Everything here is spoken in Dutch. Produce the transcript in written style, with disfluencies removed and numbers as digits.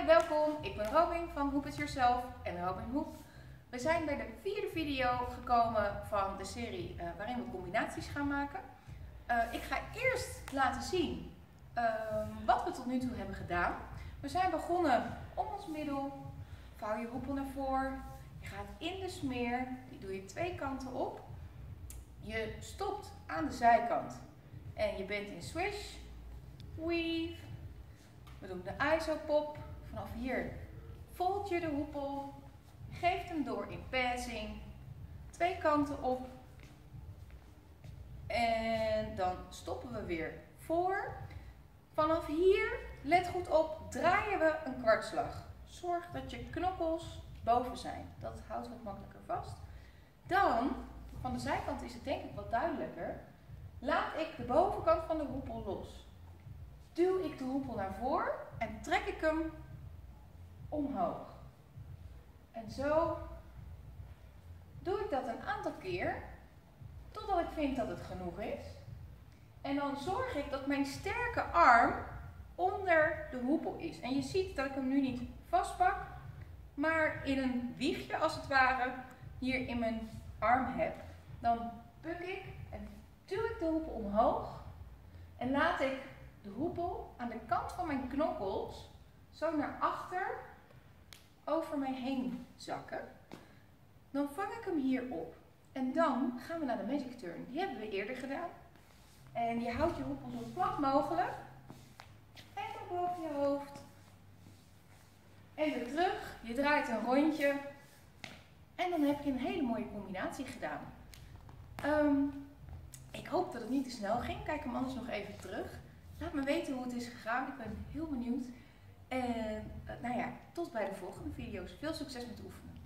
Hi, welkom. Ik ben Robin van Hoop It Yourself en Robin Hoop. We zijn bij de vierde video gekomen van de serie waarin we combinaties gaan maken. Ik ga eerst laten zien wat we tot nu toe hebben gedaan. We zijn begonnen om ons middel. Vouw je hoepel naar voren. Je gaat in de smeer. Die doe je twee kanten op. Je stopt aan de zijkant. En je bent in swish, weave. We doen de ISO-pop. Vanaf hier fold je de hoepel. Geef hem door in passing. Twee kanten op. En dan stoppen we weer voor. Vanaf hier, let goed op, draaien we een kwartslag. Zorg dat je knokkels boven zijn. Dat houdt wat makkelijker vast. Dan, van de zijkant is het denk ik wat duidelijker. Laat ik de bovenkant van de hoepel los. Duw ik de hoepel naar voren en trek ik hem omhoog. En zo doe ik dat een aantal keer, totdat ik vind dat het genoeg is. En dan zorg ik dat mijn sterke arm onder de hoepel is. En je ziet dat ik hem nu niet vastpak, maar in een wiegje als het ware hier in mijn arm heb. Dan puk ik en duw ik de hoepel omhoog en laat ik de hoepel aan de kant van mijn knokkels zo naar achter over mij heen zakken. Dan vang ik hem hier op. En dan gaan we naar de magic turn. Die hebben we eerder gedaan. En je houdt je hoepel zo plat mogelijk. Even boven je hoofd. En weer terug. Je draait een rondje. En dan heb je een hele mooie combinatie gedaan. Ik hoop dat het niet te snel ging. Kijk hem anders nog even terug. Laat me weten hoe het is gegaan. Ik ben heel benieuwd. En nou ja, tot bij de volgende video's. Veel succes met oefenen.